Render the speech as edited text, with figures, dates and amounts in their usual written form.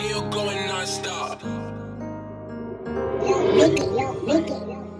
Feel going non-stop. Yo, make it, yo, make it, yo.